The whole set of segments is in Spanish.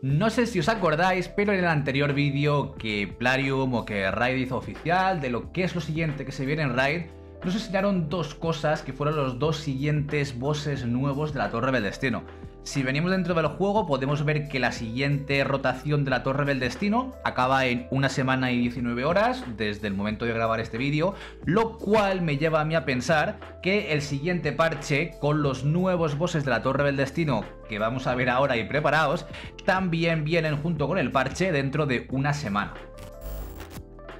No sé si os acordáis, pero en el anterior vídeo que Plarium o que Raid hizo oficial de lo que es lo siguiente que se viene en Raid, nos enseñaron dos cosas que fueron los dos siguientes bosses nuevos de la Torre del Destino. Si venimos dentro del juego podemos ver que la siguiente rotación de la Torre del Destino acaba en una semana y 19 horas desde el momento de grabar este vídeo, lo cual me lleva a mí a pensar que el siguiente parche con los nuevos bosses de la Torre del Destino que vamos a ver ahora y preparaos, también vienen junto con el parche dentro de una semana.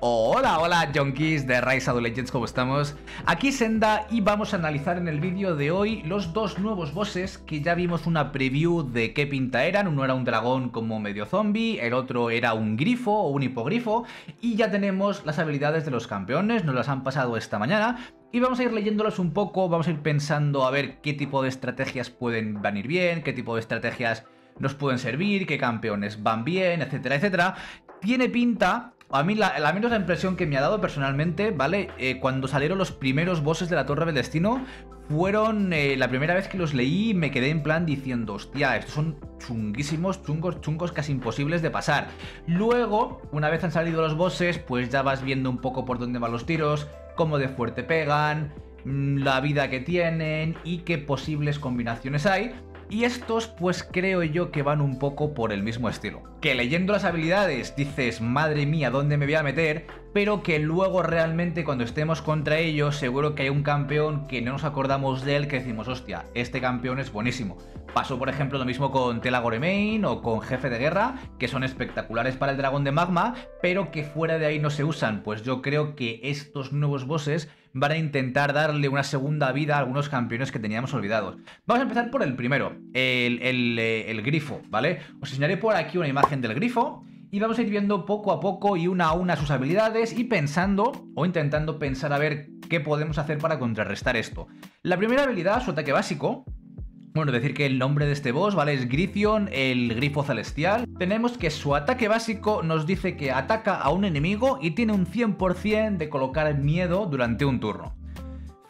Hola, hola junkies de Rise of Legends, ¿cómo estamos? Aquí Senda y vamos a analizar en el vídeo de hoy los dos nuevos bosses que ya vimos una preview de qué pinta eran. Uno era un dragón como medio zombie, el otro era un grifo o un hipogrifo y ya tenemos las habilidades de los campeones, nos las han pasado esta mañana. Y vamos a ir leyéndolos un poco, vamos a ir pensando a ver qué tipo de estrategias pueden venir bien, qué tipo de estrategias nos pueden servir, qué campeones van bien, etcétera, etcétera. Tiene pinta... A mí la menos la impresión que me ha dado personalmente, ¿vale? Cuando salieron los primeros bosses de la Torre del Destino, fueron la primera vez que los leí me quedé en plan diciendo, hostia, estos son chunguísimos, chungos casi imposibles de pasar. Luego, una vez han salido los bosses, pues ya vas viendo un poco por dónde van los tiros, cómo de fuerte pegan, la vida que tienen y qué posibles combinaciones hay. Y estos pues creo yo que van un poco por el mismo estilo. Que leyendo las habilidades dices, madre mía, ¿dónde me voy a meter? Pero que luego realmente cuando estemos contra ellos seguro que hay un campeón que no nos acordamos de él que decimos, hostia, este campeón es buenísimo. Pasó por ejemplo lo mismo con Telagoremain o con Jefe de Guerra, que son espectaculares para el dragón de magma, pero que fuera de ahí no se usan. Pues yo creo que estos nuevos bosses van a intentar darle una segunda vida a algunos campeones que teníamos olvidados. Vamos a empezar por el primero, el grifo, ¿vale? Os enseñaré por aquí una imagen del grifo y vamos a ir viendo poco a poco y una a una sus habilidades y pensando o intentando pensar a ver qué podemos hacer para contrarrestar esto. La primera habilidad, su ataque básico. Bueno, decir que el nombre de este boss, ¿vale? Es Gryphion, el grifo celestial. Tenemos que su ataque básico nos dice que ataca a un enemigo y tiene un 100% de colocar miedo durante un turno.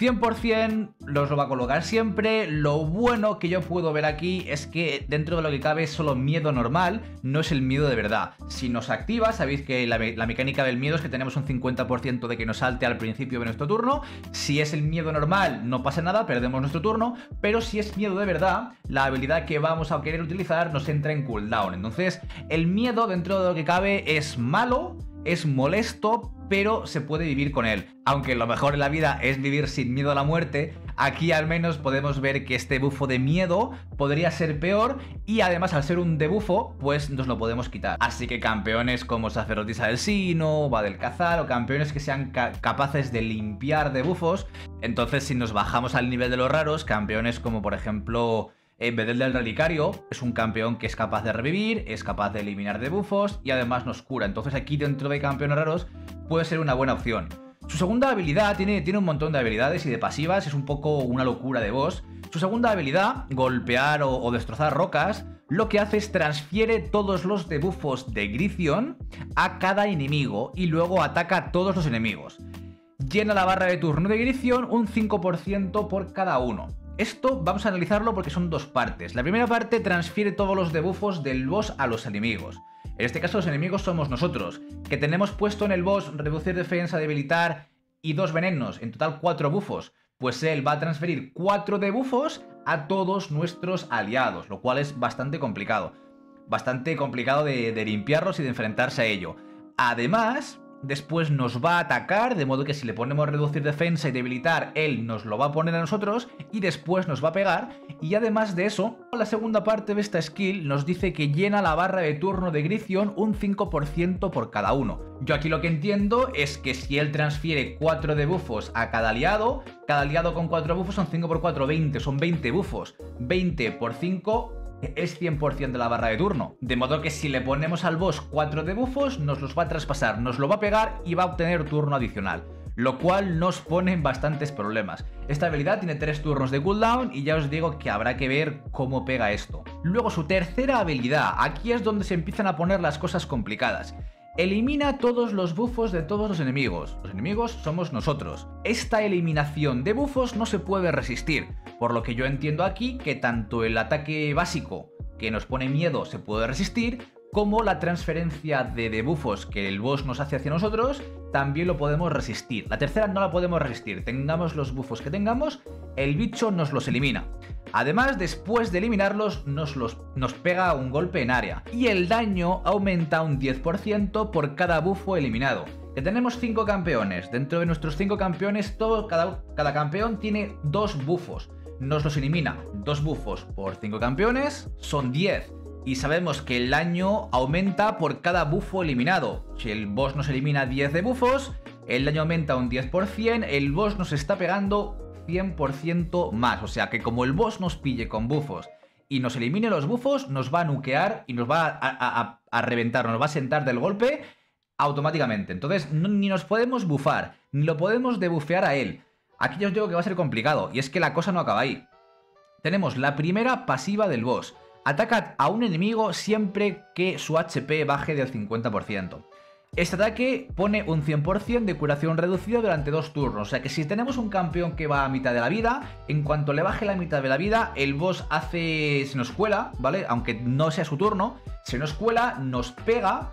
100% los lo va a colocar siempre. Lo bueno que yo puedo ver aquí es que dentro de lo que cabe es solo miedo normal, no es el miedo de verdad. Si nos activa, sabéis que la mecánica del miedo es que tenemos un 50% de que nos salte al principio de nuestro turno. Si es el miedo normal no pasa nada, perdemos nuestro turno, pero si es miedo de verdad, la habilidad que vamos a querer utilizar nos entra en cooldown. Entonces el miedo dentro de lo que cabe es malo, es molesto, pero se puede vivir con él. Aunque lo mejor en la vida es vivir sin miedo a la muerte, aquí al menos podemos ver que este bufo de miedo podría ser peor y además al ser un debufo, pues nos lo podemos quitar. Así que campeones como Sacerdotisa del Sino, Vadel Cazar o campeones que sean capaces de limpiar debufos. Entonces si nos bajamos al nivel de los raros, campeones como por ejemplo... En Vadel del Relicario es un campeón que es capaz de revivir, es capaz de eliminar debuffos y además nos cura. Entonces aquí dentro de campeones raros puede ser una buena opción. Su segunda habilidad, tiene un montón de habilidades y de pasivas, es un poco una locura de boss. Su segunda habilidad, golpear o destrozar rocas, lo que hace es transfiere todos los debuffos de Gryphion a cada enemigo y luego ataca a todos los enemigos. Llena la barra de turno de Gryphion un 5% por cada uno. Esto vamos a analizarlo porque son dos partes. La primera parte transfiere todos los debuffos del boss a los enemigos. En este caso los enemigos somos nosotros, que tenemos puesto en el boss reducir defensa, debilitar y 2 venenos, en total 4 buffos. Pues él va a transferir 4 debuffos a todos nuestros aliados, lo cual es bastante complicado. Bastante complicado de limpiarlos y de enfrentarse a ello. Además... Después nos va a atacar, de modo que si le ponemos reducir defensa y debilitar, él nos lo va a poner a nosotros y después nos va a pegar. Y además de eso, la segunda parte de esta skill nos dice que llena la barra de turno de Gryphion un 5% por cada uno. Yo aquí lo que entiendo es que si él transfiere 4 debuffos a cada aliado con 4 buffos son 5 por 4, 20, son 20 buffos, 20 por 5... es 100% de la barra de turno. De modo que si le ponemos al boss 4 debuffos, nos los va a traspasar, nos lo va a pegar y va a obtener turno adicional. Lo cual nos pone en bastantes problemas. Esta habilidad tiene 3 turnos de cooldown y ya os digo que habrá que ver cómo pega esto. Luego su tercera habilidad, aquí es donde se empiezan a poner las cosas complicadas. Elimina todos los buffos de todos los enemigos. Los enemigos somos nosotros. Esta eliminación de buffos no se puede resistir, por lo que yo entiendo aquí que tanto el ataque básico que nos pone miedo se puede resistir, como la transferencia de debufos que el boss nos hace hacia nosotros, también lo podemos resistir. La tercera no la podemos resistir, tengamos los buffos que tengamos, el bicho nos los elimina. Además, después de eliminarlos, nos pega un golpe en área. Y el daño aumenta un 10% por cada bufo eliminado. Que tenemos 5 campeones, dentro de nuestros 5 campeones, cada campeón tiene 2 buffos. Nos los elimina, 2 buffos por 5 campeones, son 10. Y sabemos que el daño aumenta por cada bufo eliminado. Si el boss nos elimina 10 de bufos, el daño aumenta un 10%, el boss nos está pegando 100% más. O sea que como el boss nos pille con bufos y nos elimine los bufos, nos va a nukear y nos va a reventar, nos va a sentar del golpe automáticamente. Entonces ni nos podemos bufar, ni lo podemos debufear a él. Aquí ya os digo que va a ser complicado, y es que la cosa no acaba ahí. Tenemos la primera pasiva del boss. Ataca a un enemigo siempre que su HP baje del 50%. Este ataque pone un 100% de curación reducida durante 2 turnos. O sea que si tenemos un campeón que va a mitad de la vida, en cuanto le baje la mitad de la vida, el boss se nos cuela, ¿vale? Aunque no sea su turno, se nos cuela, nos pega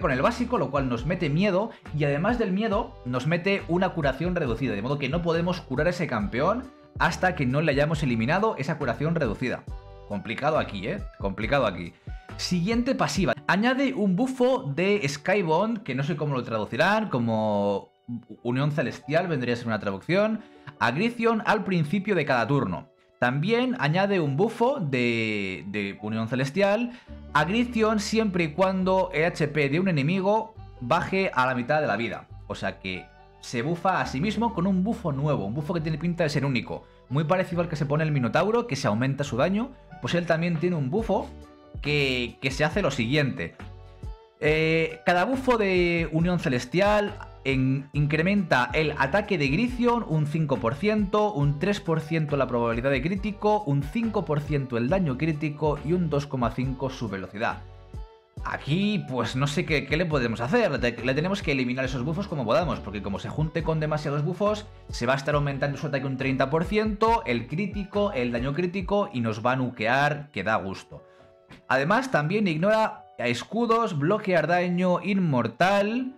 con el básico, lo cual nos mete miedo, y además del miedo nos mete una curación reducida, de modo que no podemos curar a ese campeón hasta que no le hayamos eliminado esa curación reducida. Complicado aquí, ¿eh? Complicado aquí. Siguiente pasiva. Añade un bufo de Skybound, que no sé cómo lo traducirán, como Unión Celestial vendría a ser una traducción, a Gryphion al principio de cada turno. También añade un bufo de Unión Celestial a Gryphion siempre y cuando el HP de un enemigo baje a la mitad de la vida. O sea que se bufa a sí mismo con un bufo nuevo, un bufo que tiene pinta de ser único. Muy parecido al que se pone el Minotauro, que se aumenta su daño. Pues él también tiene un bufo que se hace lo siguiente. Cada bufo de Unión Celestial incrementa el ataque de Gryphion un 5%, un 3% la probabilidad de crítico, un 5% el daño crítico y un 2,5% su velocidad. Aquí pues no sé qué le podemos hacer, le tenemos que eliminar esos bufos como podamos, porque como se junte con demasiados bufos, se va a estar aumentando su ataque un 30%, el crítico, el daño crítico, y nos va a nukear, que da gusto. Además también ignora a escudos, bloquear daño, inmortal,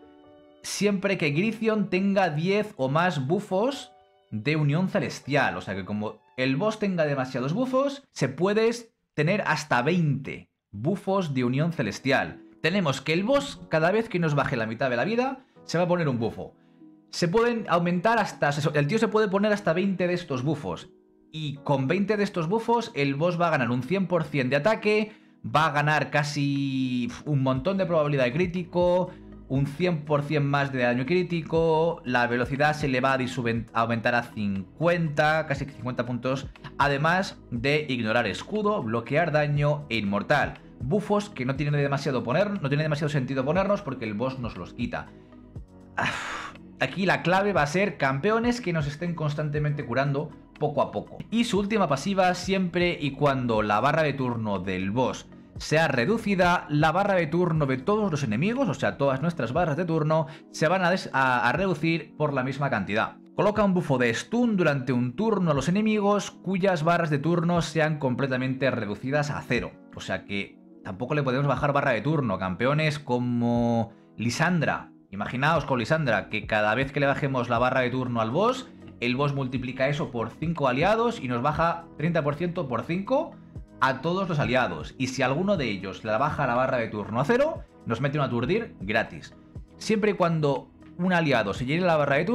siempre que Gryphion tenga 10 o más bufos de Unión Celestial. O sea que como el boss tenga demasiados bufos, se puede tener hasta 20 bufos de Unión Celestial. Tenemos que el boss, cada vez que nos baje la mitad de la vida, se va a poner un bufo. Se pueden aumentar hasta... El tío se puede poner hasta 20 de estos bufos. Y con 20 de estos bufos, el boss va a ganar un 100% de ataque, va a ganar casi un montón de probabilidad de crítico, un 100% más de daño crítico, la velocidad se le va a aumentar a 50, casi 50 puntos, además de ignorar escudo, bloquear daño e inmortal. Buffos que no tiene demasiado sentido ponernos porque el boss nos los quita. Aquí la clave va a ser campeones que nos estén constantemente curando poco a poco. Y su última pasiva, siempre y cuando la barra de turno del boss sea reducida, la barra de turno de todos los enemigos, o sea, todas nuestras barras de turno, se van a reducir por la misma cantidad. Coloca un bufo de stun durante un turno a los enemigos cuyas barras de turno sean completamente reducidas a 0. O sea que tampoco le podemos bajar barra de turno. Campeones como Lisandra. Imaginaos con Lisandra que cada vez que le bajemos la barra de turno al boss, el boss multiplica eso por 5 aliados y nos baja 30% por 5... a todos los aliados, y si alguno de ellos la baja la barra de turno a 0, nos mete un aturdir gratis. Siempre y cuando un aliado se llene la barra de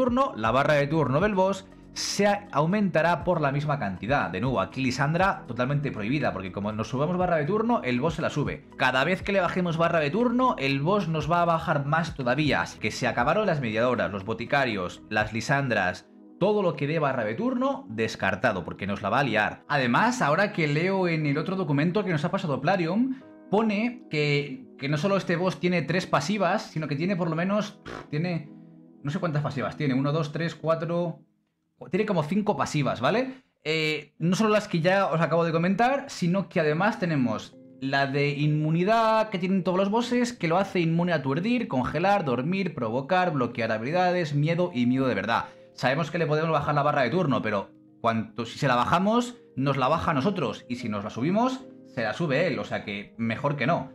turno del boss se aumentará por la misma cantidad. De nuevo, aquí Lisandra totalmente prohibida, porque como nos subamos barra de turno, el boss se la sube. Cada vez que le bajemos barra de turno, el boss nos va a bajar más todavía. Así que se acabaron las mediadoras, los boticarios, las Lisandras. Todo lo que dé barra de turno, descartado, porque nos la va a liar. Además, ahora que leo en el otro documento que nos ha pasado Plarium, pone que no solo este boss tiene 3 pasivas, sino que tiene por lo menos... tiene... no sé cuántas pasivas tiene, 1, 2, 3, 4... tiene como 5 pasivas, ¿vale? No solo las que ya os acabo de comentar, sino que además tenemos la de inmunidad que tienen todos los bosses, que lo hace inmune a aturdir, congelar, dormir, provocar, bloquear habilidades, miedo y miedo de verdad. Sabemos que le podemos bajar la barra de turno, pero si se la bajamos, nos la baja a nosotros. Y si nos la subimos, se la sube él, o sea que mejor que no.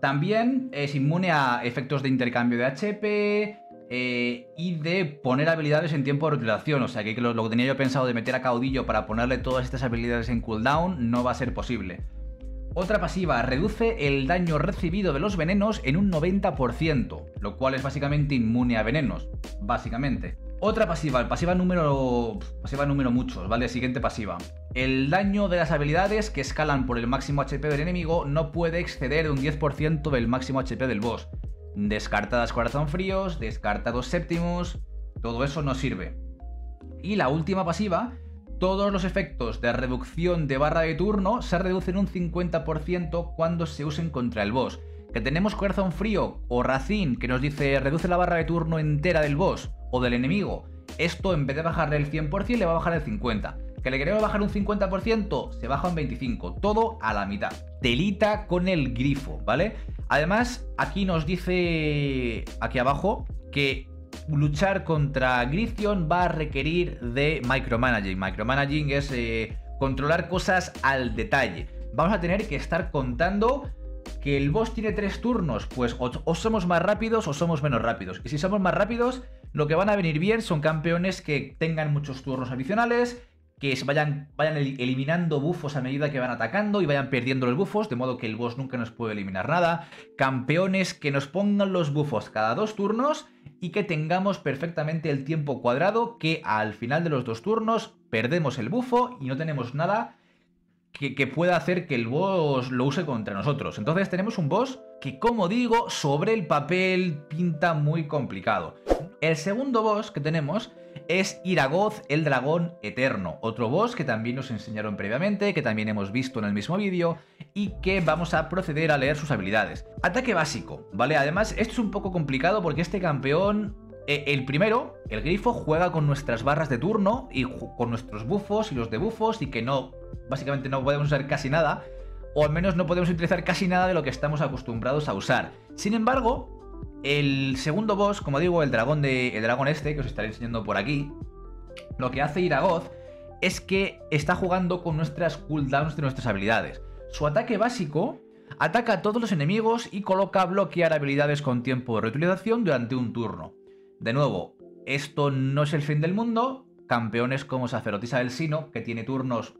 También es inmune a efectos de intercambio de HP y de poner habilidades en tiempo de rotulación, o sea que lo que tenía yo pensado de meter a Caudillo para ponerle todas estas habilidades en cooldown no va a ser posible. Otra pasiva, reduce el daño recibido de los venenos en un 90%, lo cual es básicamente inmune a venenos, básicamente. Otra pasiva, pasiva número muchos, ¿vale? Siguiente pasiva. El daño de las habilidades que escalan por el máximo HP del enemigo no puede exceder un 10% del máximo HP del boss. Descartadas Corazón Fríos, descartados Séptimos, todo eso no sirve. Y la última pasiva, todos los efectos de reducción de barra de turno se reducen un 50% cuando se usen contra el boss. Que tenemos Corazón Frío o Racine que nos dice reduce la barra de turno entera del boss o del enemigo. Esto en vez de bajarle el 100% le va a bajar el 50%. Que le queremos bajar un 50% se baja un 25%. Todo a la mitad. Telita con el grifo, ¿vale? Además aquí nos dice aquí abajo que luchar contra Gryphion va a requerir de micromanaging. Micromanaging es controlar cosas al detalle. Vamos a tener que estar contando que el boss tiene 3 turnos. Pues o somos más rápidos o somos menos rápidos. Y si somos más rápidos, lo que van a venir bien son campeones que tengan muchos turnos adicionales, que vayan eliminando bufos a medida que van atacando y vayan perdiendo los bufos, de modo que el boss nunca nos puede eliminar nada. Campeones que nos pongan los bufos cada 2 turnos y que tengamos perfectamente el tiempo cuadrado, que al final de los 2 turnos perdemos el bufo y no tenemos nada que pueda hacer que el boss lo use contra nosotros. Entonces tenemos un boss que, como digo, sobre el papel pinta muy complicado. El segundo boss que tenemos es Iragoth, el dragón eterno, otro boss que también nos enseñaron previamente, que también hemos visto en el mismo vídeo y que vamos a proceder a leer sus habilidades. Ataque básico, ¿vale? Además, esto es un poco complicado porque este campeón, el primero, el grifo, juega con nuestras barras de turno y con nuestros bufos y los debuffos y que no, básicamente no podemos usar casi nada, o al menos no podemos utilizar casi nada de lo que estamos acostumbrados a usar. Sin embargo, el segundo boss, como digo, el dragón este, que os estaré enseñando por aquí, lo que hace Iragoth es que está jugando con nuestras cooldowns de nuestras habilidades. Su ataque básico ataca a todos los enemigos y coloca a bloquear habilidades con tiempo de reutilización durante un turno. De nuevo, esto no es el fin del mundo. Campeones como Sacerdotisa del Sino, que tiene turnos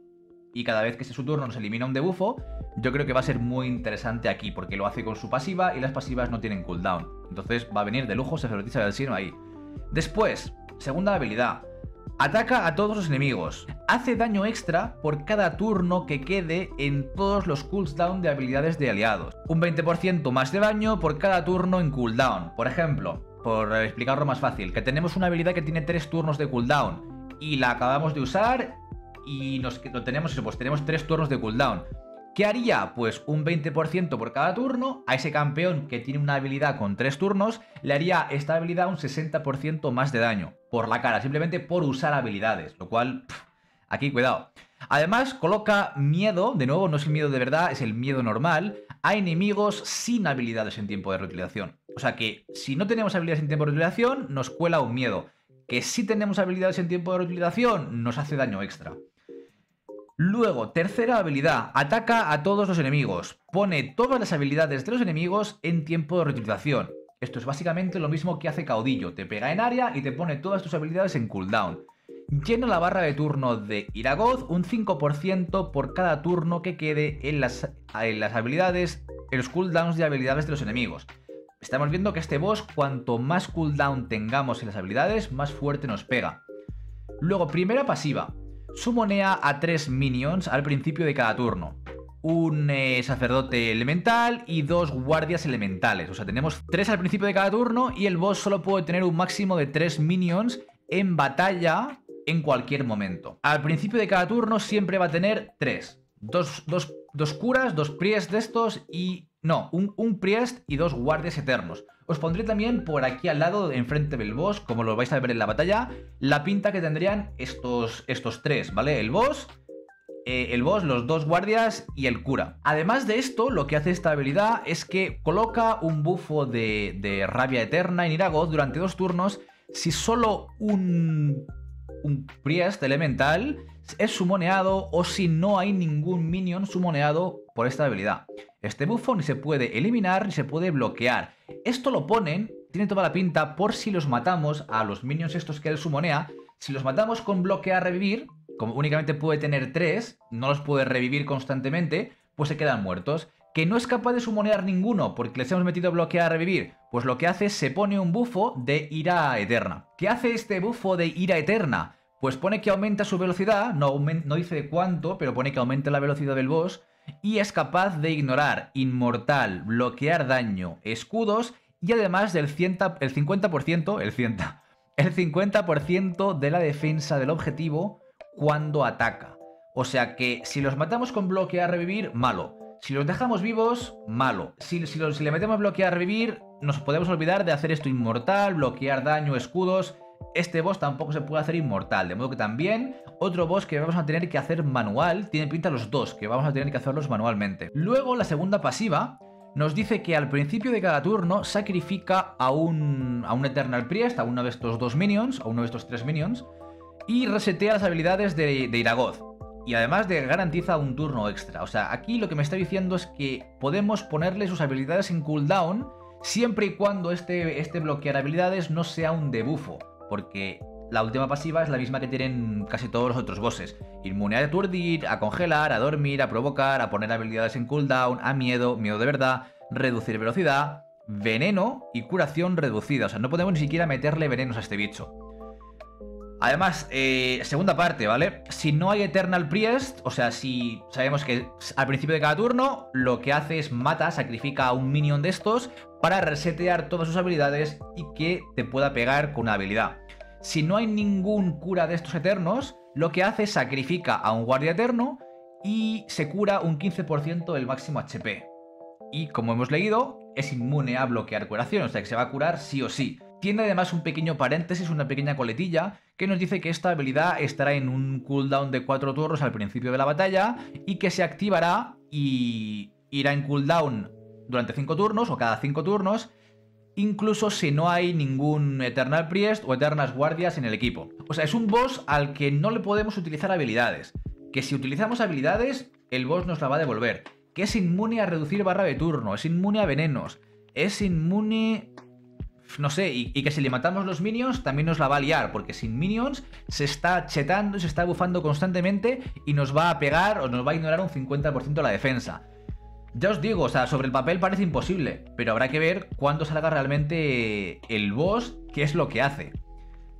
y cada vez que sea su turno nos elimina un debuffo, yo creo que va a ser muy interesante aquí, porque lo hace con su pasiva y las pasivas no tienen cooldown. Entonces va a venir de lujo Sacerdotisa del Sino ahí. Después, segunda habilidad, ataca a todos los enemigos. Hace daño extra por cada turno que quede en todos los cooldown de habilidades de aliados. Un 20% más de daño por cada turno en cooldown. Por ejemplo, por explicarlo más fácil, que tenemos una habilidad que tiene 3 turnos de cooldown y la acabamos de usar y tenemos 3 turnos de cooldown. ¿Qué haría? Pues un 20% por cada turno. A ese campeón que tiene una habilidad con 3 turnos, le haría esta habilidad un 60% más de daño por la cara, simplemente por usar habilidades, lo cual, aquí cuidado. Además, coloca miedo, de nuevo, no es el miedo de verdad, es el miedo normal, a enemigos sin habilidades en tiempo de reutilización. O sea que, si no tenemos habilidades en tiempo de reutilización, nos cuela un miedo. Que si tenemos habilidades en tiempo de reutilización, nos hace daño extra. Luego, tercera habilidad, ataca a todos los enemigos. Pone todas las habilidades de los enemigos en tiempo de reutilización. Esto es básicamente lo mismo que hace Caudillo. Te pega en área y te pone todas tus habilidades en cooldown. Llena la barra de turno de Iragoth un 5% por cada turno que quede en las habilidades, en los cooldowns de habilidades de los enemigos. Estamos viendo que este boss, cuanto más cooldown tengamos en las habilidades, más fuerte nos pega. Luego, primera pasiva. Sumonea a 3 minions al principio de cada turno. Un sacerdote elemental y 2 guardias elementales. O sea, tenemos 3 al principio de cada turno y el boss solo puede tener un máximo de 3 minions en batalla en cualquier momento. Al principio de cada turno siempre va a tener 3. Dos curas, 2 priest de estos y... No, un priest y 2 guardias eternos. Os pondré también por aquí al lado, enfrente del boss, como lo vais a ver en la batalla, la pinta que tendrían estos 3, ¿vale? El boss, los 2 guardias y el cura. Además de esto, lo que hace esta habilidad es que coloca un bufo de rabia eterna en Iragoth durante 2 turnos si solo un priest elemental es sumoneado o si no hay ningún minion sumoneado por esta habilidad. Este buffo ni se puede eliminar ni se puede bloquear. Esto lo ponen, tiene toda la pinta, por si los matamos a los minions estos que él sumonea. Si los matamos con bloquear revivir, como únicamente puede tener 3, no los puede revivir constantemente, pues se quedan muertos. Que no es capaz de sumonear ninguno porque les hemos metido bloquear revivir, pues lo que hace es se pone un buffo de ira eterna. ¿Qué hace este buffo de ira eterna? Pues pone que aumenta su velocidad, no dice de cuánto, pero pone que aumenta la velocidad del boss, y es capaz de ignorar, inmortal, bloquear daño, escudos, y además del 50% de la defensa del objetivo cuando ataca. O sea que si los matamos con bloquear revivir, malo. Si los dejamos vivos, malo. Si le metemos bloquear revivir, nos podemos olvidar de hacer esto inmortal, bloquear daño, escudos. Este boss tampoco se puede hacer inmortal, de modo que también otro boss que vamos a tener que hacer manual. Tiene pinta los dos, que vamos a tener que hacerlos manualmente. Luego la segunda pasiva nos dice que al principio de cada turno sacrifica a un Eternal Priest, a uno de estos dos minions, a uno de estos tres minions, y resetea las habilidades de Iragoth. Y además de garantiza un turno extra. O sea, aquí lo que me está diciendo es que podemos ponerle sus habilidades en cooldown siempre y cuando este bloquear habilidades no sea un debufo, porque la última pasiva es la misma que tienen casi todos los otros bosses. Inmune a aturdir, a congelar, a dormir, a provocar, a poner habilidades en cooldown, a miedo, miedo de verdad, reducir velocidad, veneno y curación reducida. O sea, no podemos ni siquiera meterle venenos a este bicho. Además, segunda parte, ¿vale? Si no hay Eternal Priest, o sea, si sabemos que al principio de cada turno lo que hace es mata, sacrifica a un minion de estos para resetear todas sus habilidades y que te pueda pegar con una habilidad. Si no hay ningún cura de estos eternos, lo que hace es sacrifica a un guardia eterno y se cura un 15% del máximo HP. Y como hemos leído, es inmune a bloquear curación, o sea que se va a curar sí o sí. Tiene además un pequeño paréntesis, una pequeña coletilla, que nos dice que esta habilidad estará en un cooldown de 4 turnos al principio de la batalla y que se activará y irá en cooldown durante 5 turnos o cada 5 turnos, incluso si no hay ningún Eternal Priest o Eternas Guardias en el equipo. O sea, es un boss al que no le podemos utilizar habilidades, que si utilizamos habilidades, el boss nos la va a devolver, que es inmune a reducir barra de turno, es inmune a venenos, es inmune... no sé, y que si le matamos los minions también nos la va a liar, porque sin minions se está chetando y se está bufando constantemente y nos va a pegar o nos va a ignorar un 50% de la defensa. Ya os digo, o sea, sobre el papel parece imposible, pero habrá que ver cuándo salga realmente el boss, qué es lo que hace.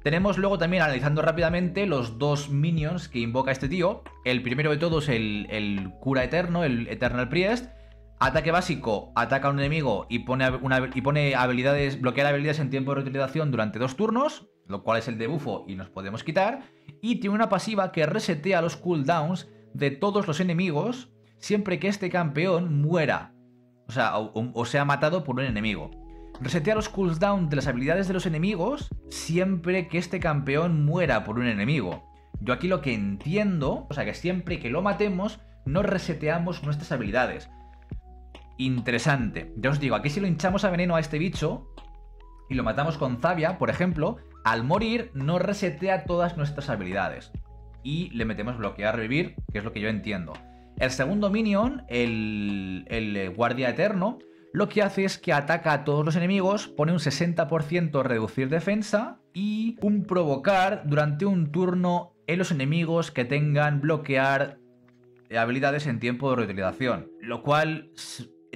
Tenemos luego también, analizando rápidamente, los dos minions que invoca este tío. El primero de todos, el cura eterno, el Eternal Priest. Ataque básico, ataca a un enemigo y pone habilidades, bloquear habilidades en tiempo de reutilización durante 2 turnos, lo cual es el debufo y nos podemos quitar. Y tiene una pasiva que resetea los cooldowns de todos los enemigos siempre que este campeón muera, o sea, o sea matado por un enemigo. Resetea los cooldowns de las habilidades de los enemigos siempre que este campeón muera por un enemigo. Yo aquí lo que entiendo, o sea, que siempre que lo matemos no reseteamos nuestras habilidades. Interesante. Ya os digo, aquí si lo hinchamos a veneno a este bicho y lo matamos con Zavia, por ejemplo, al morir no resetea todas nuestras habilidades y le metemos bloquear revivir, que es lo que yo entiendo. El segundo minion, el guardia eterno, lo que hace es que ataca a todos los enemigos, pone un 60% reducir defensa y un provocar durante un turno en los enemigos que tengan bloquear habilidades en tiempo de reutilización, lo cual...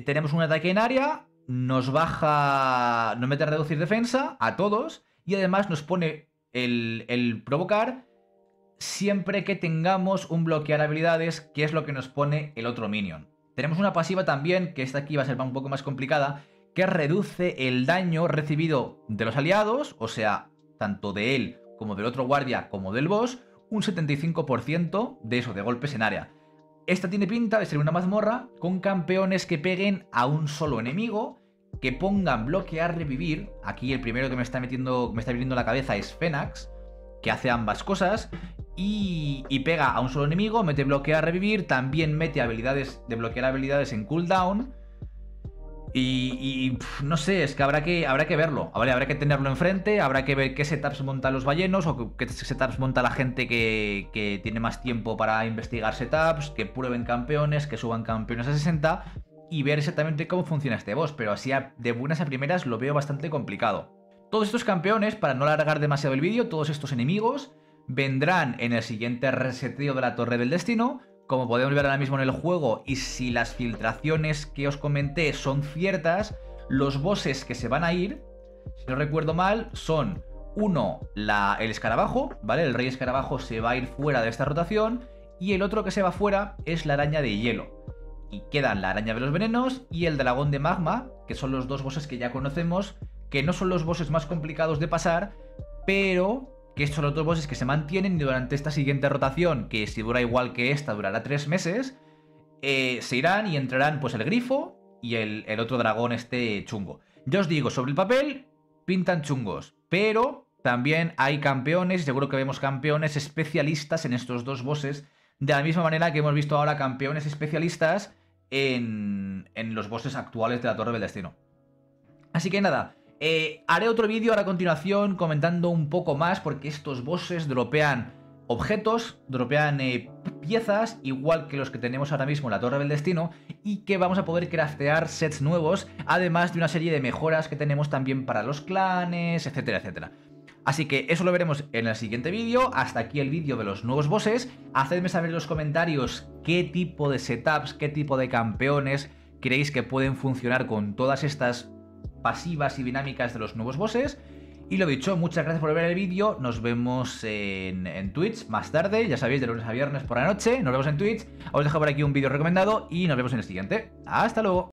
tenemos un ataque en área, nos baja, nos mete a reducir defensa a todos y además nos pone el provocar siempre que tengamos un bloquear habilidades, que es lo que nos pone el otro minion. Tenemos una pasiva también, que esta aquí va a ser un poco más complicada, que reduce el daño recibido de los aliados, o sea, tanto de él como del otro guardia como del boss, un 75% de eso, de golpes en área. Esta tiene pinta de ser una mazmorra con campeones que peguen a un solo enemigo, que pongan bloquear, revivir. Aquí el primero que me está viniendo a la cabeza es Fenax, que hace ambas cosas y pega a un solo enemigo, mete bloquear, revivir, también mete habilidades de bloquear habilidades en cooldown. Y no sé, es que habrá que verlo, ¿vale? Habrá que tenerlo enfrente, habrá que ver qué setups montan los ballenos o qué setups monta la gente que tiene más tiempo para investigar setups, que prueben campeones, que suban campeones a 60 y ver exactamente cómo funciona este boss, pero así de buenas a primeras lo veo bastante complicado. Todos estos campeones, para no alargar demasiado el vídeo, todos estos enemigos vendrán en el siguiente reseteo de la Torre del Destino. Como podemos ver ahora mismo en el juego, y si las filtraciones que os comenté son ciertas, los bosses que se van a ir, si no recuerdo mal, son uno, el escarabajo, ¿vale? El rey escarabajo se va a ir fuera de esta rotación, y el otro que se va fuera es la araña de hielo. Y quedan la araña de los venenos y el dragón de magma, que son los dos bosses que ya conocemos, que no son los bosses más complicados de pasar, pero que estos son los dos bosses que se mantienen y durante esta siguiente rotación, que si dura igual que esta, durará 3 meses, se irán y entrarán pues el grifo y el otro dragón este chungo. Ya os digo, sobre el papel pintan chungos, pero también hay campeones, seguro que vemos campeones especialistas en estos dos bosses, de la misma manera que hemos visto ahora campeones especialistas en los bosses actuales de la Torre del Destino. Así que nada, haré otro vídeo ahora a continuación comentando un poco más, porque estos bosses dropean objetos, dropean piezas, igual que los que tenemos ahora mismo en la Torre del Destino, y que vamos a poder craftear sets nuevos, además de una serie de mejoras que tenemos también para los clanes, etcétera, etcétera. Así que eso lo veremos en el siguiente vídeo. Hasta aquí el vídeo de los nuevos bosses. Hacedme saber en los comentarios qué tipo de setups, qué tipo de campeones creéis que pueden funcionar con todas estas pasivas y dinámicas de los nuevos bosses. Y lo dicho, muchas gracias por ver el vídeo. Nos vemos en Twitch más tarde, ya sabéis, de lunes a viernes por la noche. Nos vemos en Twitch, os dejo por aquí un vídeo recomendado y nos vemos en el siguiente. ¡Hasta luego!